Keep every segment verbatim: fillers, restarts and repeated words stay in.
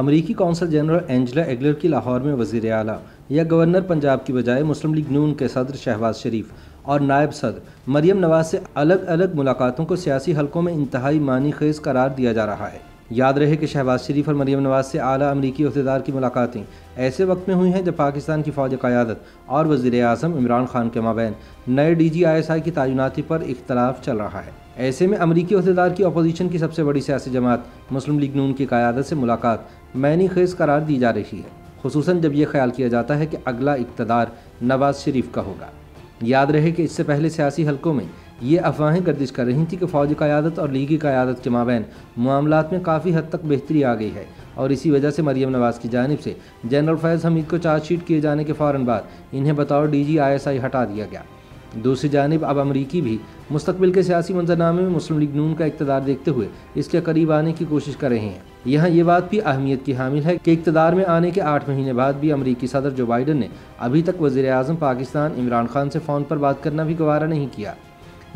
अमरीकी consul general Angela एगलर की लाहौर में वज़ीर आला या गवर्नर पंजाब की बजाय मुस्लिम लीग नून के सदर शहबाज शरीफ और नायब सदर मरियम नवाज से अलग अलग मुलाकातों को सियासी हलकों में इंतहाई मानी खेज करार दिया जा रहा है। याद रहे कि शहबाज शरीफ और मरियम नवाज से आला अमरीकी अहदेदार की मुलाकातें ऐसे वक्त में हुई हैं जब पाकिस्तान की फ़ौज क़यादत और वज़ीर आज़म इमरान खान के माबैन नए D G I S I की तैनाती पर इख्तलाफ चल रहा है। ऐसे में अमरीकी अहदेदार की अपोजिशन की सबसे बड़ी सियासी जमात मुस्लिम लीग नून की क़यादत से मुलाकात मैनी खेज़ करार दी जा रही है, खुसूसन जब यह ख्याल किया जाता है कि अगला इक्तदार नवाज शरीफ का होगा। याद रहे कि इससे पहले सियासी हलकों में ये अफवाहें गर्दिश कर रही थी कि फ़ौजी क़यादत और लीगी क़यादत के माबैन मामलात में काफ़ी हद तक बेहतरी आ गई है और इसी वजह से मरियम नवाज़ की जानिब से जनरल फैज़ हमीद को चार्जशीट किए जाने के फ़ौरन बाद इन्हें बतौर D G I S I हटा दिया गया। दूसरी जानिब अब अमरीकी भी मुस्तकबिल के सियासी मंजरनामे में मुस्लिम लीग नून का इक़्तदार देखते हुए इसके करीब आने की कोशिश कर रहे हैं। यहाँ ये बात भी अहमियत की हामिल है कि इक़्तदार में आने के आठ महीने बाद भी अमरीकी सदर जो बाइडन ने अभी तक वज़ीर-ए-आज़म पाकिस्तान इमरान खान से फ़ोन पर बात करना भी गवारा नहीं किया।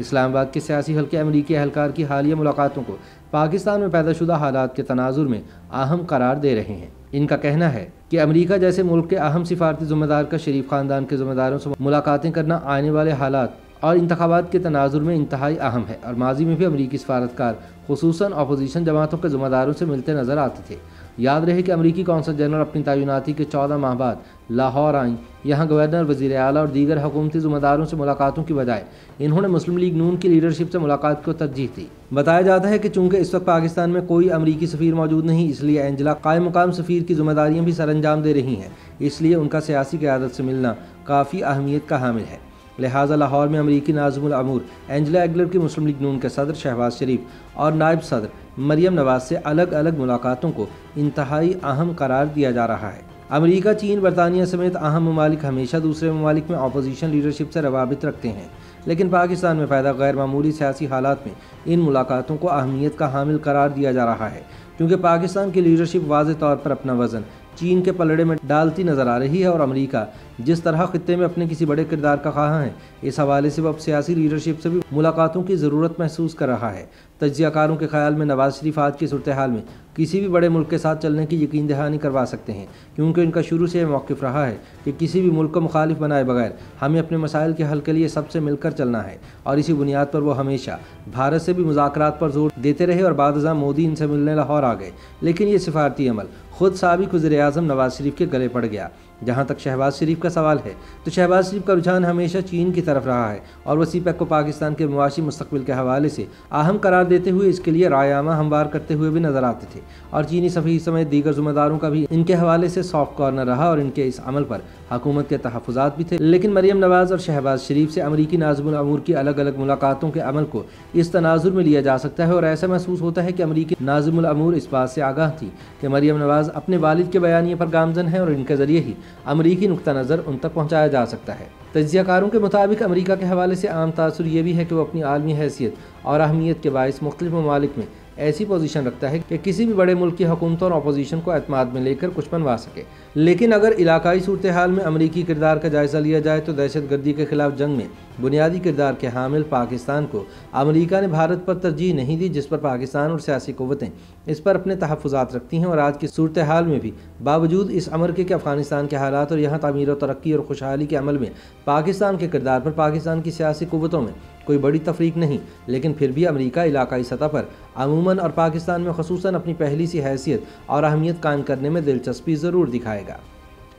इस्लामाबाद के सियासी हल्के अमरीकी अहलकार की हालिया मुलाकातों को पाकिस्तान में पैदाशुदा हालात के तनाजुर में अहम करार दे रहे हैं। इनका कहना है कि अमरीका जैसे मुल्क के अहम सिफारती ज़िम्मेदार का शरीफ ख़ानदान के ज़िम्मेदारों से मुलाकातें करना आने वाले हालात और इंतखाबात के तनाजुर में इंतहाई अहम है और माजी में भी अमरीकी सफारतकार खुसूसन अपोजिशन जमातों के ज़िम्मेदारों से मिलते नज़र आते थे। याद रहे कि अमरीकी कौंसल जनरल अपनी तैनाती के चौदह माह बाद लाहौर आईं। यहाँ गवर्नर वज़ीर आला और दीगर हुकूमती ज़िम्मेदारों से मुलाकातों की बजाय इन्होंने मुस्लिम लीग नून की लीडरशिप से मुलाकात को तरजीह दी। बताया जाता है कि चूंकि इस वक्त पाकिस्तान में कोई अमरीकी सफ़ीर मौजूद नहीं, इसलिए एंजेला कायम मुकाम सफ़ीर की जिम्मेदारियाँ भी सरअंजाम दे रही हैं, इसलिए उनका सियासी क़यादत से मिलना काफ़ी अहमियत का हामिल है। लिहाजा लाहौर में अमरीकी नाज़िमुल अमूर एंजेला एगलर की मुस्लिम लीग नून के सदर शहबाज शरीफ और नायब सदर मरियम नवाज से अलग अलग मुलाकातों को इंतहाई अहम करार दिया जा रहा है। अमरीका, चीन, बरतानिया समेत अहम ममालिक हमेशा दूसरे ममालिक में अपोजिशन लीडरशिप से रवाबित रखते हैं, लेकिन पाकिस्तान में पैदा गैर मामूली सियासी हालात में इन मुलाकातों को अहमियत का हामिल करार दिया जा रहा है, क्योंकि पाकिस्तान की लीडरशिप वाज़े तौर पर अपना वज़न चीन के पलड़े में डालती नज़र आ रही है और अमरीका जिस तरह खित्ते में अपने किसी बड़े किरदार का ख्वाह है, इस हवाले से वह अब सियासी लीडरशिप से भी मुलाकातों की ज़रूरत महसूस कर रहा है। तज्ज़ियाकारों के ख्याल में नवाज शरीफ आज की सूरत हाल में किसी भी बड़े मुल्क के साथ चलने की यकीन दहानी करवा सकते हैं, क्योंकि इनका शुरू से यह मौक़िफ़ रहा है कि किसी भी मुल्क को मुखालिफ बनाए बगैर हमें अपने मसाइल के हल के लिए सबसे मिलकर चलना है और इसी बुनियाद पर वह हमेशा भारत से भी मुज़ाकरात पर जोर देते रहे और बाद अज़ां मोदी इनसे मिलने लाहौर आ गए, लेकिन ये सिफारती अमल खुद साबिक़ वज़ीर-ए-आज़म नवाज शरीफ के गले पड़ गया। जहाँ तक शहबाज शरीफ का सवाल है तो शहबाज शरीफ का रुझान हमेशा चीन की तरफ रहा है और वह सीपैक को पाकिस्तान के मुआशी मुस्तकबिल के हवाले से अहम करार देते हुए इसके लिए रायनामा हमवार करते हुए भी नज़र आते थे और चीनी सफ़ीर समेत दीगर ज़िम्मेदारों का भी इनके हवाले से सॉफ्ट कॉर्नर रहा और इनके इस अमल पर हुकूमत के तहफ़ुज़ात भी थे। लेकिन मरियम नवाज़ और शहबाज शरीफ से अमरीकी नाज़िमुल अमूर की अलग अलग मुलाकातों के अमल को इस तनाजुर में लिया जा सकता है और ऐसा महसूस होता है कि अमरीकी नाज़िमुल अमूर इस बात से आगाह थी कि मरियम नवाज़ अपने वालिद के बयानिए पर गामजन है और इनके ज़रिए ही अमरीकी नुक्ता नज़र उन तक पहुँचाया जा सकता है। तज्ज़ियाकारों के मुताबिक अमरीका के हवाले से आम तासुर ये भी है कि वो अपनी आलमी हैसियत और अहमियत के बायस मुख्तलिफ ममालिक में ऐसी पोजीशन रखता है कि किसी भी बड़े मुल्क की हुकूमतों और अपोजिशन को एतमाद में लेकर कुछ बनवा सके, लेकिन अगर इलाकाई सूरत हाल में अमरीकी किरदार का जायज़ा लिया जाए तो दहशतगर्दी के खिलाफ जंग में बुनियादी किरदार के हामिल पाकिस्तान को अमरीका ने भारत पर तरजीह नहीं दी, जिस पर पाकिस्तान और सियासी क़ुव्वतें इस पर अपने तहफ़ुज़ात रखती हैं और आज की सूरत हाल में भी बावजूद इस अमर के कि अफ़गानिस्तान के हालात और यहाँ तमीर व तरक्की और खुशहाली के अमल में पाकिस्तान के किरदार पर पाकिस्तान की सियासी क़ुव्वतों में कोई बड़ी तफरीक नहीं, लेकिन फिर भी अमरीका इलाकाई सतह पर अमूमन और पाकिस्तान में ख़ुसूसन अपनी पहली सी हैसियत और अहमियत कायम करने में दिलचस्पी ज़रूर दिखाएगा।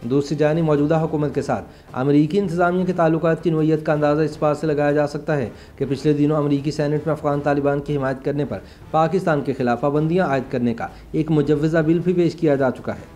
दूसरी जानी मौजूदा हुकूमत के साथ अमरीकी इंतजामिया के ताल्लुकात की नोयत का अंदाज़ा इस बात से लगाया जा सकता है कि पिछले दिनों अमरीकी सैनेट में अफ़गान तालिबान की हिमायत करने पर पाकिस्तान के खिलाफ पाबंदियाँ आयद करने का एक मुजवज़ा बिल भी पेश किया जा चुका है।